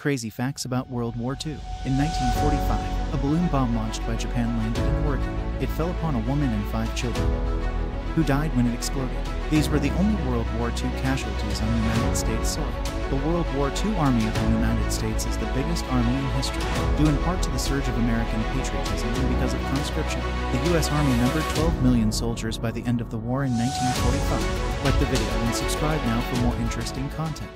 Crazy facts about World War II. In 1945, a balloon bomb launched by Japan landed in Oregon. It fell upon a woman and 5 children, who died when it exploded. These were the only World War II casualties on United States soil. The World War II Army of the United States is the biggest army in history, due in part to the surge of American patriotism and because of conscription. The U.S. Army numbered 12 million soldiers by the end of the war in 1945. Like the video and subscribe now for more interesting content.